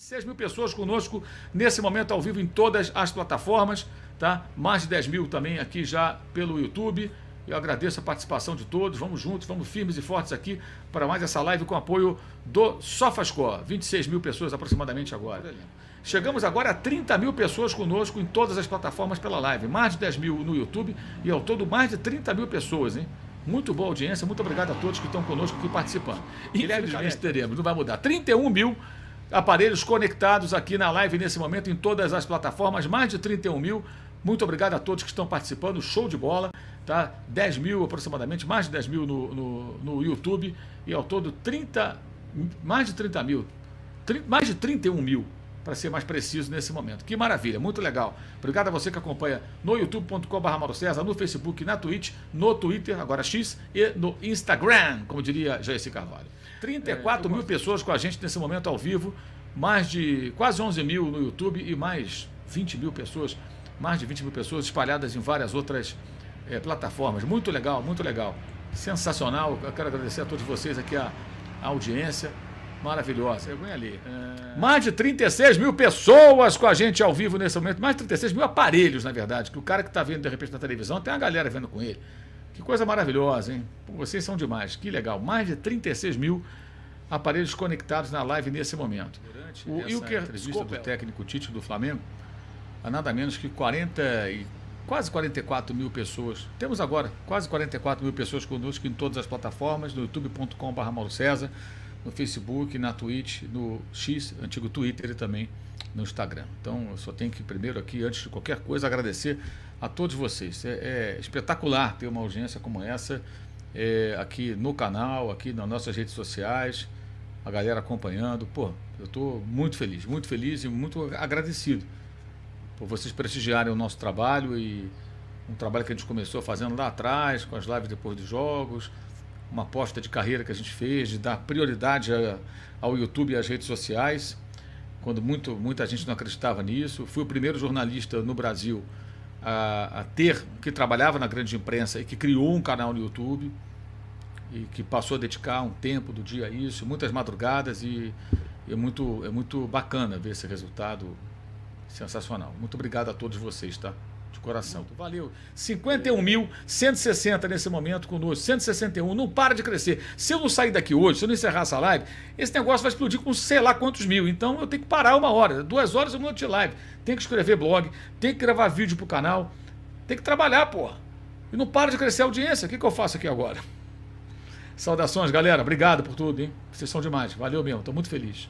6.000 pessoas conosco nesse momento ao vivo em todas as plataformas, tá? Mais de 10.000 também aqui já pelo YouTube. Eu agradeço a participação de todos. Vamos juntos, vamos firmes e fortes aqui para mais essa live com apoio do SofaScore. 26.000 pessoas aproximadamente agora. Chegamos agora a 30.000 pessoas conosco em todas as plataformas pela live. Mais de 10.000 no YouTube e ao todo mais de 30.000 pessoas, hein? Muito boa audiência. Muito obrigado a todos que estão conosco aqui participando. Infelizmente teremos, não vai mudar. 31.000 aparelhos conectados aqui na live nesse momento em todas as plataformas, mais de 31.000, muito obrigado a todos que estão participando, show de bola, tá? 10.000 aproximadamente, mais de 10.000 no YouTube e ao todo mais de 31.000, para ser mais preciso nesse momento. Que maravilha, muito legal. Obrigado a você que acompanha no youtube.com/MauroCezar, no Facebook, na Twitch, no Twitter, agora X, e no Instagram, como diria Jesse Carvalho. 34.000 pessoas com a gente nesse momento ao vivo, mais de quase 11.000 no YouTube e mais de 20.000 pessoas espalhadas em várias outras plataformas. Muito legal, muito legal. Sensacional, eu quero agradecer a todos vocês aqui a audiência. Maravilhosa. Ali. Mais de 36.000 pessoas com a gente ao vivo nesse momento. Mais de 36.000 aparelhos, na verdade. Que o cara que está vendo, de repente, na televisão, tem uma galera vendo com ele. Que coisa maravilhosa, hein? Pô, vocês são demais. Que legal. Mais de 36.000 aparelhos conectados na live nesse momento. Durante essa entrevista do técnico Tite do Flamengo, há nada menos que quase 44.000 pessoas. Temos agora quase 44.000 pessoas conosco em todas as plataformas, no youtube.com/MauroCezar, no Facebook, na Twitch, no X, antigo Twitter e também no Instagram. Então, eu só tenho que primeiro aqui, antes de qualquer coisa, agradecer a todos vocês. É espetacular ter uma audiência como essa aqui no canal, aqui nas nossas redes sociais, a galera acompanhando. Pô, eu estou muito feliz e muito agradecido por vocês prestigiarem o nosso trabalho e um trabalho que a gente começou fazendo lá atrás, com as lives depois dos jogos, uma aposta de carreira que a gente fez, de dar prioridade ao YouTube e às redes sociais, quando muita gente não acreditava nisso. Fui o primeiro jornalista no Brasil que trabalhava na grande imprensa e que criou um canal no YouTube e que passou a dedicar um tempo do dia a isso, muitas madrugadas, e é muito bacana ver esse resultado sensacional. Muito obrigado a todos vocês, tá? De coração. Muito, valeu. 51.160 nesse momento conosco. 161. Não para de crescer. Se eu não sair daqui hoje, se eu não encerrar essa live, esse negócio vai explodir com sei lá quantos mil. Então eu tenho que parar 1 hora. 2 horas eu mudo de live. Tem que escrever blog, tem que gravar vídeo pro canal, tem que trabalhar, porra. E não para de crescer a audiência. O que eu faço aqui agora? Saudações, galera. Obrigado por tudo, hein? Vocês são demais. Valeu mesmo. Tô muito feliz.